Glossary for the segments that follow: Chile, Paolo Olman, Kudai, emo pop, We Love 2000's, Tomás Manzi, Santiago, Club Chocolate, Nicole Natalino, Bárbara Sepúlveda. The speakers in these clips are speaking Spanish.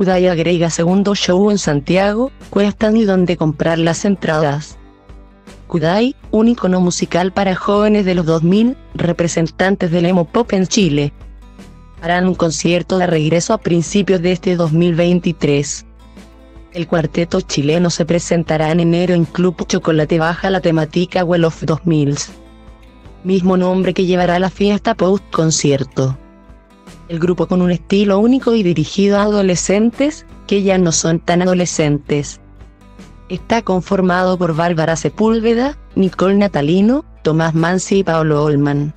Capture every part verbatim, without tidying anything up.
Kudai agrega segundo show en Santiago, cuestan y dónde comprar las entradas. Kudai, un icono musical para jóvenes de los dos mil, representantes del emo pop en Chile, harán un concierto de regreso a principios de este dos mil veintitrés. El cuarteto chileno se presentará en enero en Club Chocolate bajo la temática We Love dos mil, mismo nombre que llevará la fiesta post-concierto. El grupo, con un estilo único y dirigido a adolescentes, que ya no son tan adolescentes, está conformado por Bárbara Sepúlveda, Nicole Natalino, Tomás Manzi y Paolo Olman.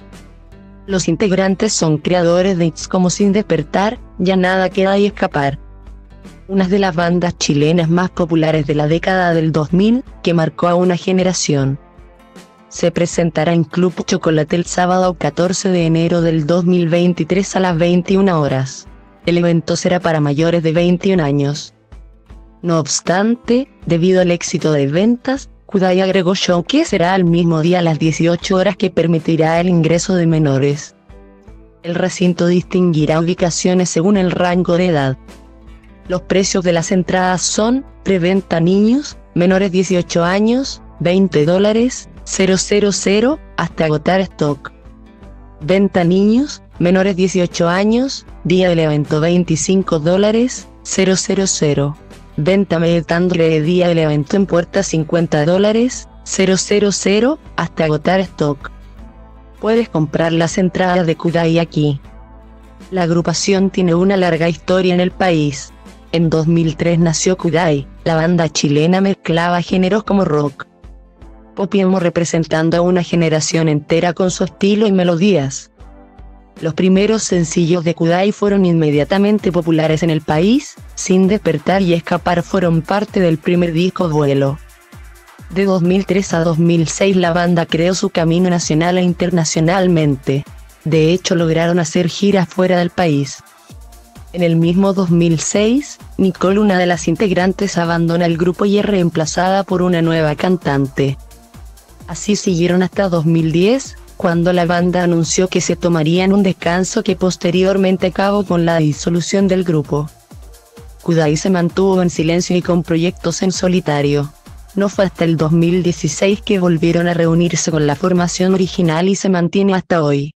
Los integrantes son creadores de hits como Sin Despertar, Ya Nada Queda y Escapar, unas de las bandas chilenas más populares de la década del dos mil, que marcó a una generación. Se presentará en Club Chocolate el sábado catorce de enero del dos mil veintitrés a las veintiuna horas. El evento será para mayores de veintiún años. No obstante, debido al éxito de ventas, Kudai agregó show que será el mismo día a las dieciocho horas, que permitirá el ingreso de menores. El recinto distinguirá ubicaciones según el rango de edad. Los precios de las entradas son: preventa niños, menores dieciocho años, veinte dólares, cero cero cero, hasta agotar stock; venta niños, menores dieciocho años, día del evento veinticinco dólares, cero cero cero. Venta mediante día del evento en puerta cincuenta dólares, cero cero cero, hasta agotar stock. Puedes comprar las entradas de Kudai aquí. La agrupación tiene una larga historia en el país. En dos mil tres nació Kudai, la banda chilena mezclaba géneros como rock, pop y emo, representando a una generación entera con su estilo y melodías. Los primeros sencillos de Kudai fueron inmediatamente populares en el país. Sin Despertar y Escapar fueron parte del primer disco Vuelo. De dos mil tres a dos mil seis la banda creó su camino nacional e internacionalmente. De hecho, lograron hacer giras fuera del país. En el mismo dos mil seis, Nicole, una de las integrantes, abandona el grupo y es reemplazada por una nueva cantante. Así siguieron hasta dos mil diez, cuando la banda anunció que se tomarían un descanso que posteriormente acabó con la disolución del grupo. Kudai se mantuvo en silencio y con proyectos en solitario. No fue hasta el dos mil dieciséis que volvieron a reunirse con la formación original y se mantiene hasta hoy.